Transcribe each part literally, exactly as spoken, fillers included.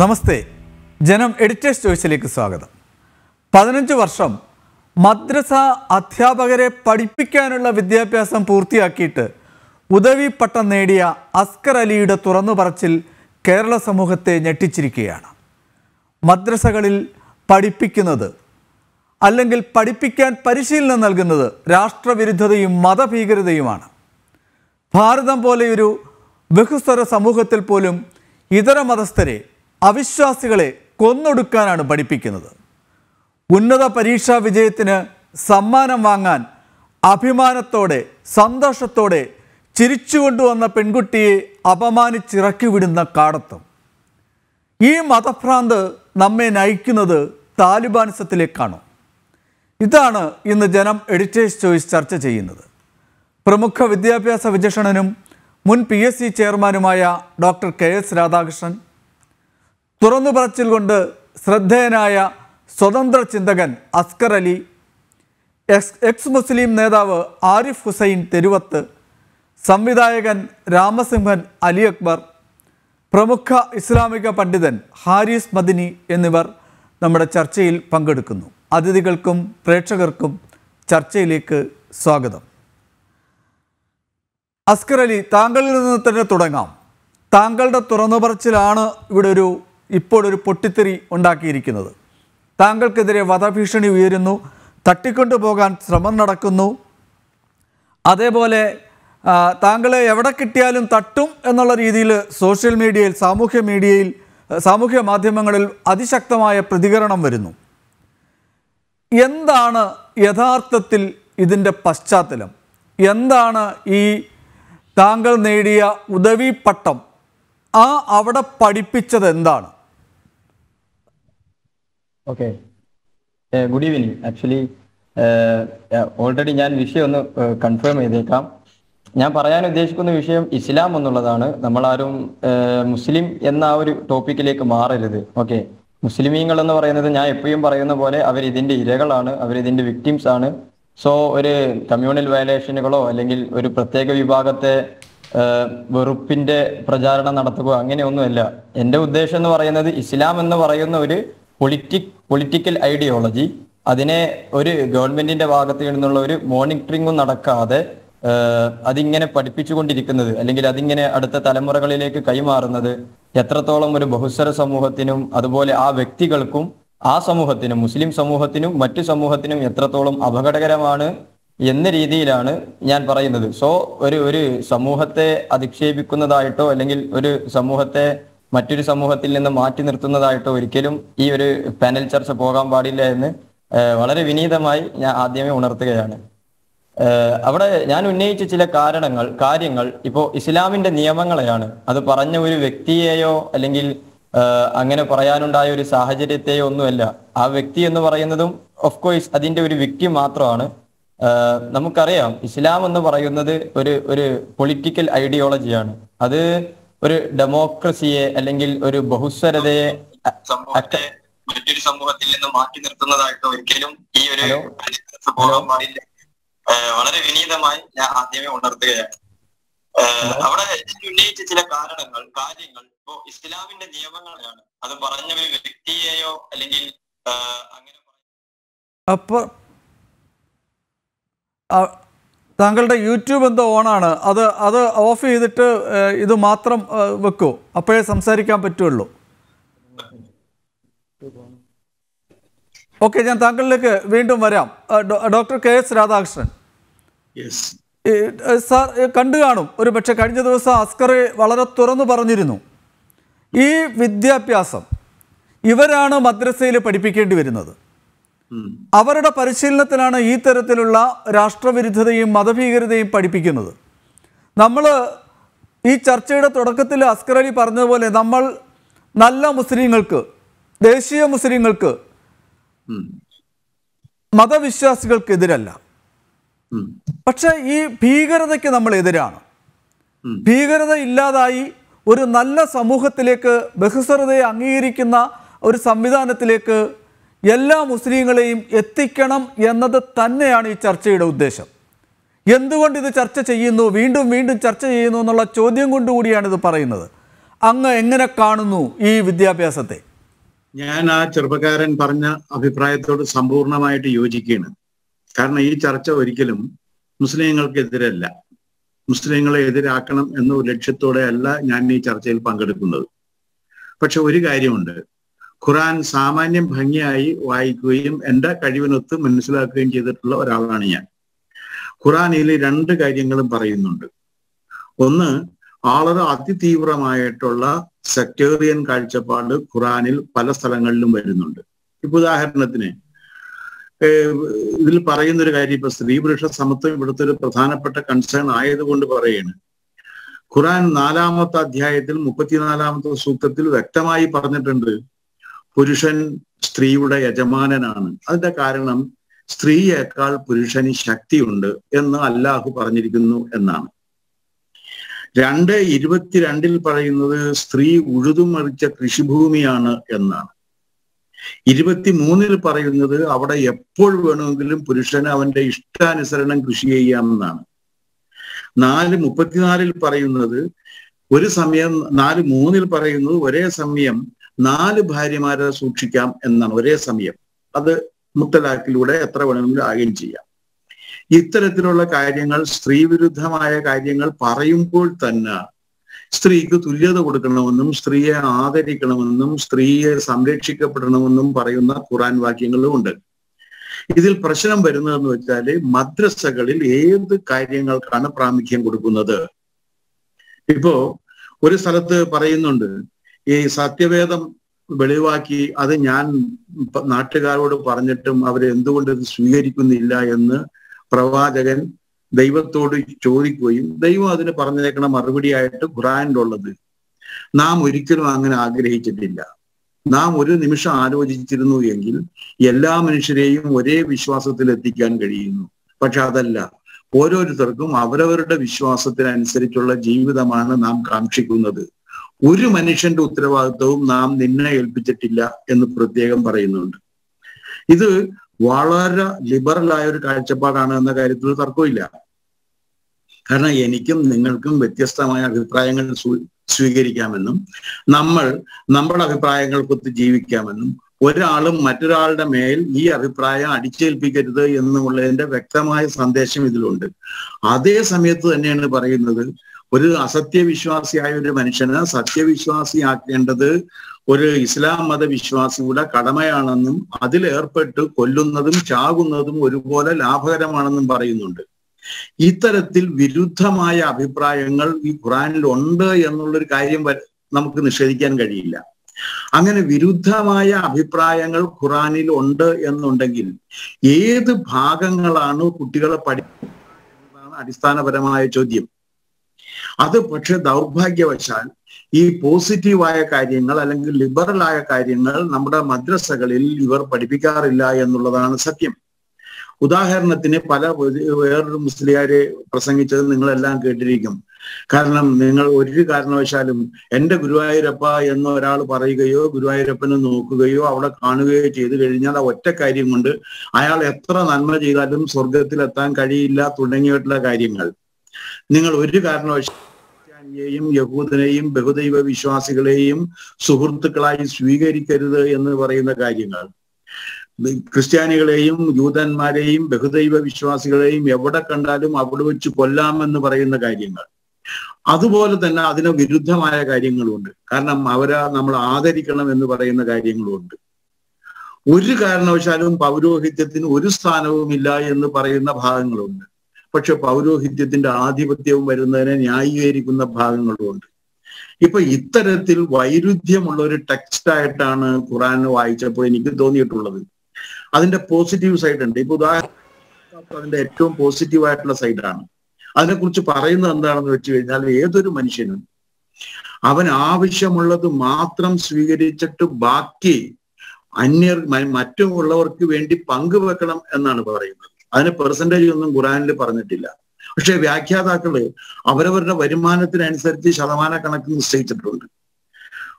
നമസ്തേ, ജനം എഡിറ്റേഴ്സ് ചോയ്സിലേക്ക് സ്വാഗതം. പതിനഞ്ച് വർഷം മദ്രസ അധ്യാപകരെ പഠിപ്പിക്കാനുള്ള വിദ്യാഭ്യാസം പൂർത്തിയാക്കിയിട്ട് ഉദവി പട്ടം നേടിയ അസ്കർ അലിയുടെ തുറന്നു പറച്ചിൽ കേരള സമൂഹത്തെ ഞെട്ടിച്ചിരിക്കുകയാണ്. മദ്രസകളിൽ പഠിപ്പിക്കുന്നത് അല്ലെങ്കിൽ പഠിപ്പിക്കാൻ പരിശീലനം നൽകുന്നത് രാഷ്ട്രവിരുദ്ധതയും മതഭീകരതയുമാണ്. ഭാരതം പോലെയൊരു ബഹുസ്വര സമൂഹത്തിൽ പോലും ഇതര മതസ്ഥരെ, അവിശ്വാസികളെ കൊന്നൊടുക്കാനാണ് പഠിപ്പിക്കുന്നത്. ഉന്നത പരീക്ഷാ വിജയത്തിന് സമ്മാനം വാങ്ങാൻ അഭിമാനത്തോടെ സന്തോഷത്തോടെ ചിരിച്ചുകൊണ്ടുവന്ന പെൺകുട്ടിയെ അപമാനിച്ചിറക്കി വിടുന്ന കാടത്തം. ഈ മതഭ്രാന്ത് നമ്മെ നയിക്കുന്നത് താലിബാനിസത്തിലേക്കാണോ? ഇതാണ് ഇന്ന് ജനം എഡിറ്റേഴ്സ് ചോയ്സ് ചർച്ച ചെയ്യുന്നത്. പ്രമുഖ വിദ്യാഭ്യാസ വിചക്ഷണനും മുൻ പി എസ് സി ചെയർമാനുമായ ഡോക്ടർ കെ എസ് രാധാകൃഷ്ണൻ തുറന്നു പറച്ചിൽ കൊണ്ട് ശ്രദ്ധേയനായ സ്വതന്ത്ര ചിന്തകൻ Askar Ali, ex ex Muslim നേതാവ് ആരിഫ് ഹുസൈൻ തെരുവത്ത്, സംവിധായകൻ രാമസിംഹൻ അലി അക്ബർ, പ്രമുഖ ഇസ്ലാമിക പണ്ഡിതൻ ഹാരിസ് മദിനി എന്നിവർ നമ്മുടെ ചർച്ചയിൽ പങ്കെടുക്കുന്നു. അതിഥികൾക്കും പ്രേക്ഷകർക്കും ചർച്ചയിലേക്ക് സ്വാഗതം. അസ്കർ അലി, താങ്കളിൽ നിന്ന് തന്നെ തുടങ്ങാം. താങ്കളുടെ തുറന്നു പറച്ചിലാണ് ഇവിടെ ഒരു ഇപ്പോൾ ഒരു പൊട്ടിത്തെറി ഉണ്ടാക്കിയിരിക്കുന്നത്. താങ്കൾക്കെതിരെ വധഭീഷണി ഉയരുന്നു, തട്ടിക്കൊണ്ടുപോകാൻ ശ്രമം നടക്കുന്നു, അതേപോലെ താങ്കളെ എവിടെ കിട്ടിയാലും തട്ടും എന്നുള്ള രീതിയിൽ സോഷ്യൽ മീഡിയയിൽ, സാമൂഹ്യ മീഡിയയിൽ, സാമൂഹ്യ മാധ്യമങ്ങളിൽ അതിശക്തമായ പ്രതികരണം വരുന്നു. എന്താണ് യഥാർത്ഥത്തിൽ ഇതിൻ്റെ പശ്ചാത്തലം? എന്താണ് ഈ താങ്കൾ നേടിയ ഉദവി പട്ടം? ആ അവിടെ പഠിപ്പിച്ചത് എന്താണ്? Okay, good evening. Actually already ഞാൻ വിഷയം ഒന്ന് കൺഫേം ചെയ്തേക്കാം. ഞാൻ പറയാൻ ഉദ്ദേശിക്കുന്ന വിഷയം ഇസ്ലാം എന്നുള്ളതാണ്. നമ്മളാരും മുസ്ലിം എന്ന ആ ഒരു ടോപ്പിക്കിലേക്ക് മാറരുത്. ഓക്കെ, മുസ്ലിമീങ്ങൾ എന്ന് പറയുന്നത് ഞാൻ എപ്പോഴും പറയുന്ന പോലെ അവരിതിൻ്റെ ഇരകളാണ്, അവരിതിൻ്റെ വിക്ടിംസ് ആണ്. സോ ഒരു കമ്മ്യൂണൽ വയലേഷനുകളോ അല്ലെങ്കിൽ ഒരു പ്രത്യേക വിഭാഗത്തെ വെറുപ്പിന്റെ പ്രചാരണം നടത്തുക അങ്ങനെയൊന്നുമല്ല. എൻ്റെ ഉദ്ദേശം എന്ന് പറയുന്നത് ഇസ്ലാം എന്ന് പറയുന്ന ഒരു പൊളിറ്റിക് പൊളിറ്റിക്കൽ ഐഡിയോളജി, അതിനെ ഒരു ഗവൺമെന്റിന്റെ ഭാഗത്തു നിന്നുള്ള ഒരു മോണിറ്ററിങ്ങും നടക്കാതെ അതിങ്ങനെ പഠിപ്പിച്ചുകൊണ്ടിരിക്കുന്നത് അല്ലെങ്കിൽ അതിങ്ങനെ അടുത്ത തലമുറകളിലേക്ക് കൈമാറുന്നത് എത്രത്തോളം ഒരു ബഹുസ്വര സമൂഹത്തിനും അതുപോലെ ആ വ്യക്തികൾക്കും ആ സമൂഹത്തിനും മുസ്ലിം സമൂഹത്തിനും മറ്റു സമൂഹത്തിനും എത്രത്തോളം അപകടകരമാണ് എന്ന രീതിയിലാണ് ഞാൻ പറയുന്നത്. സോ ഒരു ഒരു സമൂഹത്തെ അധിക്ഷേപിക്കുന്നതായിട്ടോ അല്ലെങ്കിൽ ഒരു സമൂഹത്തെ മറ്റൊരു സമൂഹത്തിൽ നിന്ന് മാറ്റി നിർത്തുന്നതായിട്ടോ ഒരിക്കലും ഈ ഒരു പാനൽ ചർച്ച പോകാൻ പാടില്ല എന്ന് വളരെ വിനീതമായി ഞാൻ ആദ്യമേ ഉണർത്തുകയാണ്. അവിടെ ഞാൻ ഉന്നയിച്ച ചില കാരണങ്ങൾ കാര്യങ്ങൾ ഇപ്പോൾ ഇസ്ലാമിന്റെ നിയമങ്ങളെയാണ്. അത് പറഞ്ഞ ഒരു വ്യക്തിയെയോ അല്ലെങ്കിൽ അങ്ങനെ പറയാനുണ്ടായ ഒരു സാഹചര്യത്തെയോ ഒന്നുമല്ല. ആ വ്യക്തി എന്ന് പറയുന്നതും ഓഫ് കോഴ്സ് അതിന്റെ ഒരു വ്യക്തി മാത്രമാണ്. നമുക്കറിയാം ഇസ്ലാം എന്ന് പറയുന്നത് ഒരു ഒരു പൊളിറ്റിക്കൽ ഐഡിയോളജിയാണ്. അത് ഒരു ഡെമോക്രസിയെ അല്ലെങ്കിൽ ഒരു ബഹുസ്വരതയെ മറ്റൊരു സമൂഹത്തിൽ നിന്ന് മാറ്റി നിർത്തുന്നതായിട്ട് ഒരിക്കലും ഈ ഒരു വളരെ വിനീതമായി ഞാൻ ആദ്യമേ ഉണർത്തുകയാണ്. അവിടെ ഉന്നയിച്ച ചില കാരണങ്ങൾ കാര്യങ്ങൾ ഇപ്പോ ഇസ്ലാമിന്റെ നിയമങ്ങളാണ്. അത് പറഞ്ഞ ഒരു വ്യക്തിയെയോ അല്ലെങ്കിൽ അങ്ങനെ. അപ്പൊ താങ്കളുടെ യൂട്യൂബ് എന്തോ ഓണാണ്, അത് അത് ഓഫ് ചെയ്തിട്ട് ഇത് മാത്രം വെക്കൂ, അപ്പോഴേ സംസാരിക്കാൻ പറ്റുള്ളൂ. ഓക്കെ, ഞാൻ താങ്കളിലേക്ക് വീണ്ടും വരാം. Doctor K S Radhakrishnan, sir കണ്ടു കാണും ഒരു പക്ഷെ കഴിഞ്ഞ ദിവസം അസ്കറെ വളരെ തുറന്നു പറഞ്ഞിരുന്നു, ഈ വിദ്യാഭ്യാസം ഇവരാണ് മദ്രസയിൽ പഠിപ്പിക്കേണ്ടി വരുന്നത്, അവരുടെ പരിശീലനത്തിലാണ് ഈ തരത്തിലുള്ള രാഷ്ട്രവിരുദ്ധതയും മതഭീകരതയും പഠിപ്പിക്കുന്നത്. നമ്മൾ ഈ ചർച്ചയുടെ തുടക്കത്തിൽ അസ്കർ അലി പറഞ്ഞതുപോലെ നമ്മൾ നല്ല മുസ്ലിങ്ങൾക്ക്, ദേശീയ മുസ്ലിങ്ങൾക്ക്, മതവിശ്വാസികൾക്കെതിരല്ല, പക്ഷെ ഈ ഭീകരതയ്ക്ക് നമ്മൾ എതിരാണ്. ഭീകരത ഇല്ലാതായി ഒരു നല്ല സമൂഹത്തിലേക്ക്, ബഹുസ്വരതയെ അംഗീകരിക്കുന്ന ഒരു സംവിധാനത്തിലേക്ക് എല്ലാ മുസ്ലിങ്ങളെയും എത്തിക്കണം എന്നത് തന്നെയാണ് ഈ ചർച്ചയുടെ ഉദ്ദേശം. എന്തുകൊണ്ട് ഇത് ചർച്ച ചെയ്യുന്നു, വീണ്ടും വീണ്ടും ചർച്ച ചെയ്യുന്നു എന്നുള്ള ചോദ്യം കൊണ്ടുകൂടിയാണിത് പറയുന്നത്. അങ്ങ് എങ്ങനെ കാണുന്നു ഈ വിദ്യാഭ്യാസത്തെ? ഞാൻ ആ ചെറുപ്പക്കാരൻ പറഞ്ഞ അഭിപ്രായത്തോട് സമ്പൂർണമായിട്ട് യോജിക്കുകയാണ്. കാരണം ഈ ചർച്ച ഒരിക്കലും മുസ്ലിങ്ങൾക്കെതിരല്ല, മുസ്ലിങ്ങളെ എതിരാക്കണം എന്ന ലക്ഷ്യത്തോടെ അല്ല ഞാൻ ഈ ചർച്ചയിൽ പങ്കെടുക്കുന്നത്. പക്ഷെ ഒരു കാര്യമുണ്ട്, ഖുറാൻ സാമാന്യം ഭംഗിയായി വായിക്കുകയും എൻ്റെ കഴിവിനൊത്ത് മനസ്സിലാക്കുകയും ചെയ്തിട്ടുള്ള ഒരാളാണ് ഞാൻ. ഖുറാനിൽ രണ്ട് കാര്യങ്ങളും പറയുന്നുണ്ട്. ഒന്ന്, വളരെ അതിതീവ്രമായിട്ടുള്ള സെക്ടേറിയൻ കാഴ്ചപ്പാട് ഖുറാനിൽ പല സ്ഥലങ്ങളിലും വരുന്നുണ്ട്. ഇപ്പൊ ഉദാഹരണത്തിന് ഇതിൽ പറയുന്നൊരു കാര്യം, ഇപ്പൊ സ്ത്രീ പുരുഷ സമത്വം ഇവിടുത്തെ ഒരു പ്രധാനപ്പെട്ട കൺസേൺ ആയതുകൊണ്ട് പറയാണ്. ഖുറാൻ നാലാമത്തെ അധ്യായത്തിൽ മുപ്പത്തിനാലാമത്തെ സൂക്തത്തിൽ വ്യക്തമായി പറഞ്ഞിട്ടുണ്ട്, പുരുഷൻ സ്ത്രീയുടെ യജമാനനാണ്, അതിന്റെ കാരണം സ്ത്രീയേക്കാൾ പുരുഷന് ശക്തിയുണ്ട് എന്ന് അല്ലാഹു പറഞ്ഞിരിക്കുന്നു എന്നാണ്. രണ്ട് ഇരുപത്തിരണ്ടിൽ പറയുന്നത് സ്ത്രീ ഉഴുതുമറിച്ച കൃഷിഭൂമിയാണ് എന്നാണ്. ഇരുപത്തിമൂന്നിൽ പറയുന്നത് അവിടെ എപ്പോൾ വേണമെങ്കിലും പുരുഷന് അവന്റെ ഇഷ്ടാനുസരണം കൃഷി ചെയ്യാമെന്നാണ്. നാല് മുപ്പത്തിനാലിൽ പറയുന്നത് ഒരു സമയം നാല് മൂന്നിൽ പറയുന്നത് ഒരേ സമയം നാല് ഭാര്യമാരെ സൂക്ഷിക്കാം എന്നാണ്, ഒരേ സമയം. അത് മുത്തലാഖിലൂടെ എത്ര വേണമെങ്കിലും ആകുകയും ചെയ്യാം. ഇത്തരത്തിലുള്ള കാര്യങ്ങൾ, സ്ത്രീവിരുദ്ധമായ കാര്യങ്ങൾ പറയുമ്പോൾ തന്നെ സ്ത്രീക്ക് തുല്യത കൊടുക്കണമെന്നും സ്ത്രീയെ ആദരിക്കണമെന്നും സ്ത്രീയെ സംരക്ഷിക്കപ്പെടണമെന്നും പറയുന്ന ഖുറാൻ വാക്യങ്ങളും ഉണ്ട്. ഇതിൽ പ്രശ്നം വരുന്നതെന്ന് വെച്ചാല് മദ്രസകളിൽ ഏത് കാര്യങ്ങൾക്കാണ് പ്രാമുഖ്യം കൊടുക്കുന്നത്. ഇപ്പോ ഒരു സ്ഥലത്ത് പറയുന്നുണ്ട്, ഈ സത്യവേദം വെളിവാക്കി അത് ഞാൻ നാട്ടുകാരോട് പറഞ്ഞിട്ടും അവരെന്തുകൊണ്ട് ഇത് സ്വീകരിക്കുന്നില്ല എന്ന് പ്രവാചകൻ ദൈവത്തോട് ചോദിക്കുകയും ദൈവം അതിന് പറഞ്ഞേക്കണ മറുപടിയായിട്ട് ഖുറാനിലുള്ളത്, നാം ഒരിക്കലും അങ്ങനെ ആഗ്രഹിച്ചിട്ടില്ല. നാം ഒരു നിമിഷം ആലോചിച്ചിരുന്നു എങ്കിൽ എല്ലാ മനുഷ്യരെയും ഒരേ വിശ്വാസത്തിൽ എത്തിക്കാൻ കഴിയുന്നു. പക്ഷെ അതല്ല, ഓരോരുത്തർക്കും അവരവരുടെ വിശ്വാസത്തിനനുസരിച്ചുള്ള ജീവിതമാണ് നാം കാക്ഷിക്കുന്നത്. ഒരു മനുഷ്യന്റെ ഉത്തരവാദിത്വവും നാം നിന്നെ ഏൽപ്പിച്ചിട്ടില്ല എന്ന് പ്രത്യേകം പറയുന്നുണ്ട്. ഇത് വളരെ ലിബറലായ ഒരു കാഴ്ചപ്പാടാണ് എന്ന കാര്യത്തിൽ തർക്കമില്ല. കാരണം എനിക്കും നിങ്ങൾക്കും വ്യത്യസ്തമായ അഭിപ്രായങ്ങൾ സ്വീകരിക്കാമെന്നും നമ്മൾ നമ്മുടെ അഭിപ്രായങ്ങൾക്കൊത്ത് ജീവിക്കാമെന്നും ഒരാളും മറ്റൊരാളുടെ മേൽ ഈ അഭിപ്രായം അടിച്ചേൽപ്പിക്കരുത് എന്നുള്ളതിന്റെ വ്യക്തമായ സന്ദേശം ഇതിലുണ്ട്. അതേ സമയത്ത് തന്നെയാണ് പറയുന്നത്, ഒരു അസത്യവിശ്വാസിയായ ഒരു മനുഷ്യനെ സത്യവിശ്വാസിയാക്കേണ്ടത് ഒരു ഇസ്ലാം മതവിശ്വാസിയുടെ കടമയാണെന്നും അതിലേർപ്പെട്ട് കൊല്ലുന്നതും ചാകുന്നതും ഒരുപോലെ ലാഭകരമാണെന്നും പറയുന്നുണ്ട്. ഇത്തരത്തിൽ വിരുദ്ധമായ അഭിപ്രായങ്ങൾ ഈ ഖുറാനിൽ ഉണ്ട് എന്നുള്ളൊരു കാര്യം നമുക്ക് നിഷേധിക്കാൻ കഴിയില്ല. അങ്ങനെ വിരുദ്ധമായ അഭിപ്രായങ്ങൾ ഖുറാനിൽ ഉണ്ട് എന്നുണ്ടെങ്കിൽ ഏത് ഭാഗങ്ങളാണ് കുട്ടികളെ പഠിക്കുന്നത് എന്നതാണ് അടിസ്ഥാനപരമായ ചോദ്യം. അത് പക്ഷെ ദൗർഭാഗ്യവശാൽ ഈ പോസിറ്റീവായ കാര്യങ്ങൾ അല്ലെങ്കിൽ ലിബറലായ കാര്യങ്ങൾ നമ്മുടെ മദ്രസകളിൽ ഇവർ പഠിപ്പിക്കാറില്ല എന്നുള്ളതാണ് സത്യം. ഉദാഹരണത്തിന് പല വേറൊരു മുസ്ലിയാരെ പ്രസംഗിച്ചത് നിങ്ങളെല്ലാം കേട്ടിരിക്കും. കാരണം നിങ്ങൾ ഒരു കാരണവശാലും എൻ്റെ ഗുരുവായൂരപ്പ എന്ന് ഒരാൾ പറയുകയോ ഗുരുവായൂരപ്പനെ നോക്കുകയോ അവിടെ കാണുകയോ ചെയ്തു കഴിഞ്ഞാൽ ആ ഒറ്റ കാര്യം കൊണ്ട് അയാൾ എത്ര നന്മ ചെയ്താലും സ്വർഗത്തിലെത്താൻ കഴിയില്ല തുടങ്ങിയിട്ടുള്ള കാര്യങ്ങൾ. നിങ്ങൾ ഒരു കാരണവശാലും യഹൂദനെയും ബഹുദൈവ വിശ്വാസികളെയും സുഹൃത്തുക്കളായി സ്വീകരിക്കരുത് എന്ന് പറയുന്ന കാര്യങ്ങൾ, ക്രിസ്ത്യാനികളെയും യൂതന്മാരെയും ബഹുദൈവ വിശ്വാസികളെയും എവിടെ കണ്ടാലും അവിടെ വെച്ച് കൊല്ലാമെന്ന് പറയുന്ന കാര്യങ്ങൾ, അതുപോലെ തന്നെ അതിന് വിരുദ്ധമായ കാര്യങ്ങളുണ്ട്. കാരണം അവരെ നമ്മൾ ആദരിക്കണം എന്ന് പറയുന്ന കാര്യങ്ങളുണ്ട്. ഒരു കാരണവശാലും പൗരോഹിത്യത്തിന് ഒരു സ്ഥാനവുമില്ല എന്ന് പറയുന്ന ഭാഗങ്ങളുണ്ട്. പക്ഷെ പൗരോഹിത്യത്തിന്റെ ആധിപത്യവും വരുന്നതിനെ ന്യായീകരിക്കുന്ന ഭാഗങ്ങളുമുണ്ട്. ഇപ്പൊ ഇത്തരത്തിൽ വൈരുദ്ധ്യമുള്ള ഒരു ടെക്സ്റ്റായിട്ടാണ് ഖുറാൻ വായിച്ചപ്പോൾ എനിക്ക് തോന്നിയിട്ടുള്ളത്. അതിന്റെ പോസിറ്റീവ് സൈഡ് ഉണ്ട്. ഇപ്പൊ ഉദാഹരണം അതിന്റെ ഏറ്റവും പോസിറ്റീവായിട്ടുള്ള സൈഡാണ്. അതിനെക്കുറിച്ച് പറയുന്നത് എന്താണെന്ന് വെച്ച് കഴിഞ്ഞാൽ, ഏതൊരു മനുഷ്യനും അവൻ ആവശ്യമുള്ളത് മാത്രം സ്വീകരിച്ചിട്ട് ബാക്കി അന്യർ മറ്റുള്ളവർക്ക് വേണ്ടി പങ്കുവെക്കണം എന്നാണ് പറയുന്നത്. അതിന് പെർസെൻറ്റേജ് ഒന്നും ഖുറാനിൽ പറഞ്ഞിട്ടില്ല. പക്ഷെ വ്യാഖ്യാതാക്കള് അവരവരുടെ വരുമാനത്തിനനുസരിച്ച് ശതമാന കണക്ക് നിശ്ചയിച്ചിട്ടുണ്ട്.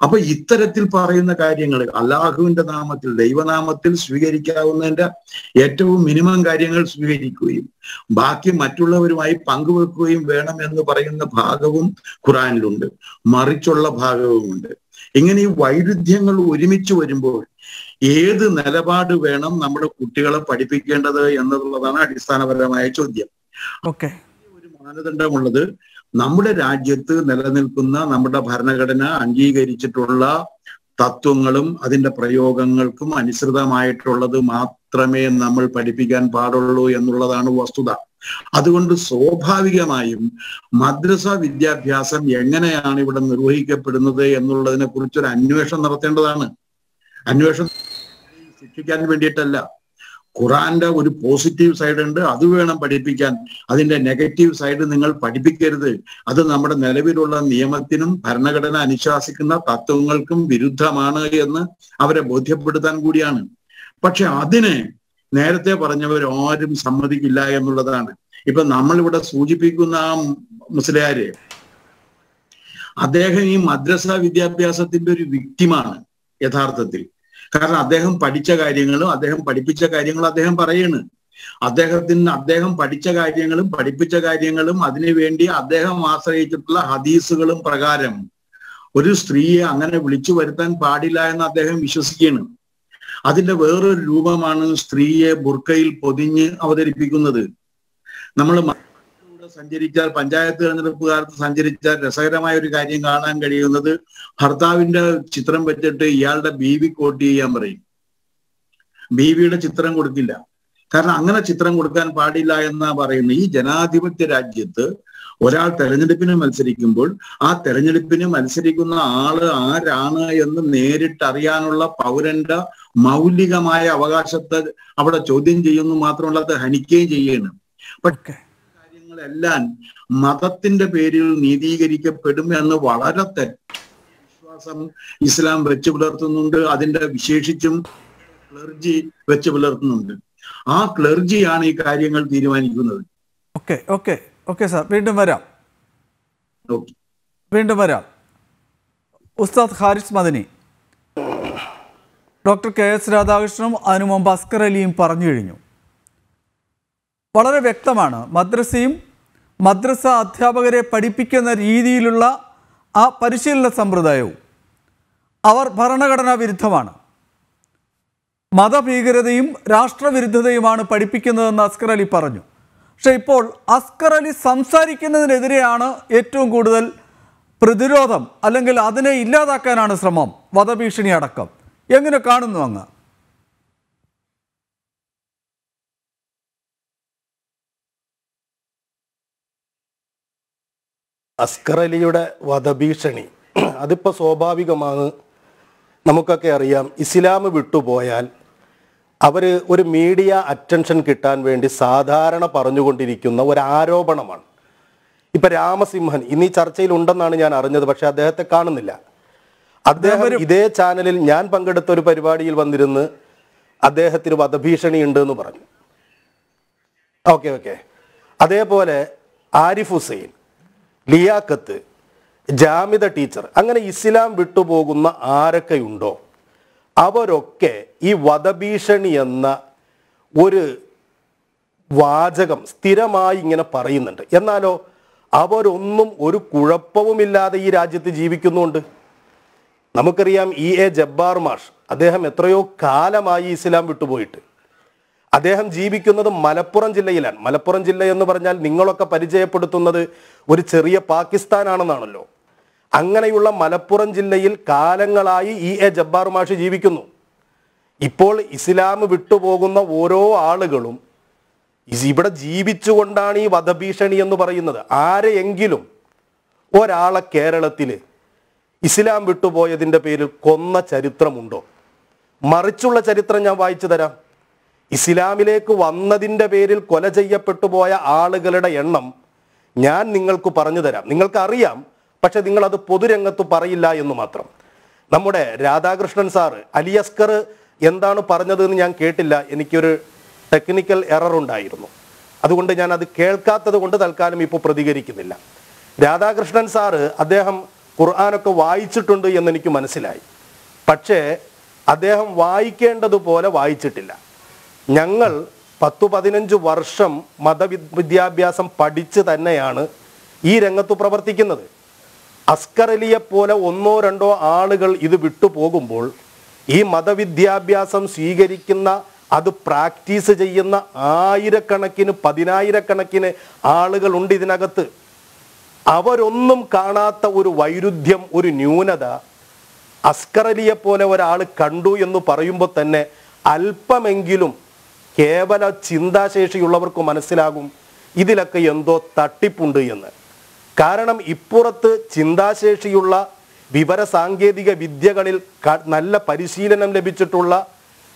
അപ്പൊ ഇത്തരത്തിൽ പറയുന്ന കാര്യങ്ങൾ അല്ലാഹുവിന്റെ നാമത്തിൽ ദൈവനാമത്തിൽ സ്വീകരിക്കാവുന്നതിന്റെ ഏറ്റവും മിനിമം കാര്യങ്ങൾ സ്വീകരിക്കുകയും ബാക്കി മറ്റുള്ളവരുമായി പങ്കുവെക്കുകയും വേണം എന്ന് പറയുന്ന ഭാഗവും ഖുറാനിലുണ്ട്, മറിച്ചുള്ള ഭാഗവുമുണ്ട്. ഇങ്ങനെ ഈ വൈരുദ്ധ്യങ്ങൾ ഒരുമിച്ച് വരുമ്പോൾ ഏത് നിലപാട് വേണം നമ്മുടെ കുട്ടികളെ പഠിപ്പിക്കേണ്ടത് എന്നുള്ളതാണ് അടിസ്ഥാനപരമായ ചോദ്യം. ഓക്കെ, ഒരു മാനദണ്ഡമുള്ളത് നമ്മുടെ രാജ്യത്ത് നിലനിൽക്കുന്ന നമ്മുടെ ഭരണഘടന അംഗീകരിച്ചിട്ടുള്ള തത്വങ്ങളും അതിൻ്റെ പ്രയോഗങ്ങൾക്കും അനുസൃതമായിട്ടുള്ളത് മാത്രമേ നമ്മൾ പഠിപ്പിക്കാൻ പാടുള്ളൂ എന്നുള്ളതാണ് വസ്തുത. അതുകൊണ്ട് സ്വാഭാവികമായും മദ്രസ വിദ്യാഭ്യാസം എങ്ങനെയാണ് ഇവിടെ നിർവഹിക്കപ്പെടുന്നത് എന്നുള്ളതിനെ കുറിച്ചൊരു അന്വേഷണം നടത്തേണ്ടതാണ്. അന്വേഷണം ശിക്ഷിക്കാൻ വേണ്ടിയിട്ടല്ല. ഖുറാന്റെ ഒരു പോസിറ്റീവ് സൈഡ് ഉണ്ട്, അത് വേണം പഠിപ്പിക്കാൻ. അതിൻ്റെ നെഗറ്റീവ് സൈഡ് നിങ്ങൾ പഠിപ്പിക്കരുത്, അത് നമ്മുടെ നിലവിലുള്ള നിയമത്തിനും ഭരണഘടന അനുശാസിക്കുന്ന തത്വങ്ങൾക്കും വിരുദ്ധമാണ് എന്ന് അവരെ ബോധ്യപ്പെടുത്താൻ കൂടിയാണ്. പക്ഷെ അതിനെ നേരത്തെ പറഞ്ഞവരാരും സമ്മതിക്കില്ല എന്നുള്ളതാണ്. ഇപ്പൊ നമ്മളിവിടെ സൂചിപ്പിക്കുന്ന ആ മുസ്ലിയാര്, അദ്ദേഹം ഈ മദ്രസ വിദ്യാഭ്യാസത്തിന്റെ ഒരു വിക്ടിമാണ് യഥാർത്ഥത്തിൽ. കാരണം അദ്ദേഹം പഠിച്ച കാര്യങ്ങളും അദ്ദേഹം പഠിപ്പിച്ച കാര്യങ്ങളും അദ്ദേഹം പറയാണ്. അദ്ദേഹത്തിന് അദ്ദേഹം പഠിച്ച കാര്യങ്ങളും പഠിപ്പിച്ച കാര്യങ്ങളും അതിനുവേണ്ടി അദ്ദേഹം ആശ്രയിച്ചിട്ടുള്ള ഹദീസുകളും പ്രകാരം ഒരു സ്ത്രീയെ അങ്ങനെ വിളിച്ചു വരുത്താൻ പാടില്ല എന്ന് അദ്ദേഹം വിശ്വസിക്കുകയാണ്. അതിന്റെ വേറൊരു രൂപമാണ് സ്ത്രീയെ ബുർക്കയിൽ പൊതിഞ്ഞ് അവതരിപ്പിക്കുന്നത്. നമ്മൾ സഞ്ചരിച്ചാൽ, പഞ്ചായത്ത് തെരഞ്ഞെടുപ്പുകാർക്ക് സഞ്ചരിച്ചാൽ രസകരമായ ഒരു കാര്യം കാണാൻ കഴിയുന്നത്, ഭർത്താവിന്റെ ചിത്രം വെച്ചിട്ട് ഇയാളുടെ ബീവി കോട്ട് ചെയ്യാൻ പറയും, ബീവിയുടെ ചിത്രം കൊടുക്കില്ല. കാരണം അങ്ങനെ ചിത്രം കൊടുക്കാൻ പാടില്ല എന്നാ പറയുന്നത്. ഈ ജനാധിപത്യ രാജ്യത്ത് ഒരാൾ തെരഞ്ഞെടുപ്പിന് മത്സരിക്കുമ്പോൾ ആ തെരഞ്ഞെടുപ്പിന് മത്സരിക്കുന്ന ആള് ആരാണ് എന്ന് നേരിട്ടറിയാനുള്ള പൗരന്റെ മൗലികമായ അവകാശത്തെ അവിടെ ചോദ്യം ചെയ്യുന്നു, മാത്രമല്ല അത് ഹനിക്കുകയും ചെയ്യണം. പക്ഷേ എല്ലാം മതത്തിന്റെ പേരിൽ നീതീകരിക്കപ്പെടും എന്ന് വളരെ വിശ്വാസം ഇസ്ലാം വെച്ച് പുലർത്തുന്നുണ്ട്. അതിന്റെ വിശേഷിച്ചും ക്ലർജി വെച്ച് പുലർത്തുന്നുണ്ട്. ആ ക്ലർജിയാണ് ഈ കാര്യങ്ങൾ തീരുമാനിക്കുന്നത്. ഓക്കെ ഓക്കെ ഓക്കെ സാർ, വീണ്ടും വരാം വീണ്ടും വരാം ഉസ്താദ് Haris Madani, doctor K S രാധാകൃഷ്ണനും അനുമുമ്പ് അസ്കർ അലിയും പറഞ്ഞു കഴിഞ്ഞു. വളരെ വ്യക്തമാണ്, മദ്രസയും മദ്രസ അധ്യാപകരെ പഠിപ്പിക്കുന്ന രീതിയിലുള്ള ആ പരിശീലന സമ്പ്രദായവും അവർ ഭരണഘടനാ വിരുദ്ധമാണ്. മതഭീകരതയും രാഷ്ട്രവിരുദ്ധതയുമാണ് പഠിപ്പിക്കുന്നതെന്ന് അസ്കർ അലി പറഞ്ഞു. പക്ഷേ ഇപ്പോൾ അസ്കർ അലി സംസാരിക്കുന്നതിനെതിരെയാണ് ഏറ്റവും കൂടുതൽ പ്രതിരോധം, അല്ലെങ്കിൽ അതിനെ ഇല്ലാതാക്കാനാണ് ശ്രമം, വധഭീഷണി അടക്കം. എങ്ങനെ കാണുന്നു അങ്ങ്? അസ്കർ അലിയുടെ വധഭീഷണി അതിപ്പോൾ സ്വാഭാവികമാണ്. നമുക്കൊക്കെ അറിയാം, ഇസ്ലാം വിട്ടുപോയാൽ അവർ ഒരു മീഡിയ അറ്റൻഷൻ കിട്ടാൻ വേണ്ടി സാധാരണ പറഞ്ഞുകൊണ്ടിരിക്കുന്ന ഒരു ആരോപണമാണ്. ഇപ്പം രാമസിംഹൻ ഇന്ന് ഈ ചർച്ചയിലുണ്ടെന്നാണ് ഞാൻ അറിഞ്ഞത്, പക്ഷെ അദ്ദേഹത്തെ കാണുന്നില്ല. അദ്ദേഹം ഇതേ ചാനലിൽ ഞാൻ പങ്കെടുത്ത ഒരു പരിപാടിയിൽ വന്നിരുന്ന് അദ്ദേഹത്തിന് വധഭീഷണി ഉണ്ട് എന്ന് പറഞ്ഞു. ഓക്കെ ഓക്കെ അതേപോലെ ആരിഫ് ഹുസൈൻ, ലിയാക്കത്ത്, ജാമിദ ടീച്ചർ, അങ്ങനെ ഇസ്ലാം വിട്ടുപോകുന്ന ആരൊക്കെയുണ്ടോ അവരൊക്കെ ഈ വധഭീഷണി എന്ന ഒരു വാചകം സ്ഥിരമായി ഇങ്ങനെ പറയുന്നുണ്ട്. എന്നാലോ അവരൊന്നും ഒരു കുഴപ്പവുമില്ലാതെ ഈ രാജ്യത്ത് ജീവിക്കുന്നുണ്ട്. നമുക്കറിയാം, ഇ എ ജബ്ബാർ മാഷ്, അദ്ദേഹം എത്രയോ കാലമായി ഇസ്ലാം വിട്ടുപോയിട്ട്. അദ്ദേഹം ജീവിക്കുന്നത് മലപ്പുറം ജില്ലയിലാണ്. മലപ്പുറം ജില്ല എന്ന് പറഞ്ഞാൽ നിങ്ങളൊക്കെ പരിചയപ്പെടുത്തുന്നത് ഒരു ചെറിയ പാകിസ്ഥാനാണെന്നാണല്ലോ. അങ്ങനെയുള്ള മലപ്പുറം ജില്ലയിൽ കാലങ്ങളായി ഇ എ ജബ്ബാർ മാഷ് ജീവിക്കുന്നു. ഇപ്പോൾ ഇസ്ലാം വിട്ടുപോകുന്ന ഓരോ ആളുകളും ഇവിടെ ജീവിച്ചുകൊണ്ടാണ് ഈ വധഭീഷണി എന്ന് പറയുന്നത്. ആരെയെങ്കിലും ഒരാളെ കേരളത്തിൽ ഇസ്ലാം വിട്ടുപോയതിൻ്റെ പേരിൽ കൊന്ന ചരിത്രമുണ്ടോ? മറിച്ചുള്ള ചരിത്രം ഞാൻ വായിച്ചു തരാം. ഇസ്ലാമിലേക്ക് വന്നതിൻ്റെ പേരിൽ കൊല ചെയ്യപ്പെട്ടു പോയ ആളുകളുടെ എണ്ണം ഞാൻ നിങ്ങൾക്ക് പറഞ്ഞു തരാം. നിങ്ങൾക്കറിയാം, പക്ഷെ നിങ്ങളത് പൊതുരംഗത്ത് പറയില്ല എന്ന് മാത്രം. നമ്മുടെ രാധാകൃഷ്ണൻ സാറ് അലി അസ്കർ എന്താണ് പറഞ്ഞതെന്ന് ഞാൻ കേട്ടില്ല. എനിക്കൊരു ടെക്നിക്കൽ എറർ ഉണ്ടായിരുന്നു, അതുകൊണ്ട് ഞാൻ അത് കേൾക്കാത്തത് കൊണ്ട് തൽക്കാലം ഇപ്പോൾ പ്രതികരിക്കുന്നില്ല. രാധാകൃഷ്ണൻ സാറ് അദ്ദേഹം ഖുർആനൊക്കെ വായിച്ചിട്ടുണ്ട് എന്നെനിക്ക് മനസ്സിലായി. പക്ഷേ അദ്ദേഹം വായിക്കേണ്ടതുപോലെ വായിച്ചിട്ടില്ല. ഞങ്ങൾ പത്തു പതിനഞ്ച് വർഷം മതവിദ്യാഭ്യാസം പഠിച്ച് തന്നെയാണ് ഈ രംഗത്ത് പ്രവർത്തിക്കുന്നത്. അസ്കർ അലിയെ പോലെ ഒന്നോ രണ്ടോ ആളുകൾ ഇത് വിട്ടുപോകുമ്പോൾ ഈ മതവിദ്യാഭ്യാസം സ്വീകരിക്കുന്ന, അത് പ്രാക്ടീസ് ചെയ്യുന്ന ആയിരക്കണക്കിന് പതിനായിരക്കണക്കിന് ആളുകളുണ്ട് ഇതിനകത്ത്. അവരൊന്നും കാണാത്ത ഒരു വൈരുദ്ധ്യം, ഒരു ന്യൂനത അസ്കർ അലിയെ പോലെ ഒരാൾ കണ്ടു എന്ന് പറയുമ്പോൾ തന്നെ അല്പമെങ്കിലും കേവല ചിന്താശേഷിയുള്ളവർക്ക് മനസ്സിലാകും ഇതിലൊക്കെ എന്തോ തട്ടിപ്പുണ്ട് എന്ന്. കാരണം ഇപ്പുറത്ത് ചിന്താശേഷിയുള്ള, വിവര സാങ്കേതിക വിദ്യകളിൽ നല്ല പരിശീലനം ലഭിച്ചിട്ടുള്ള,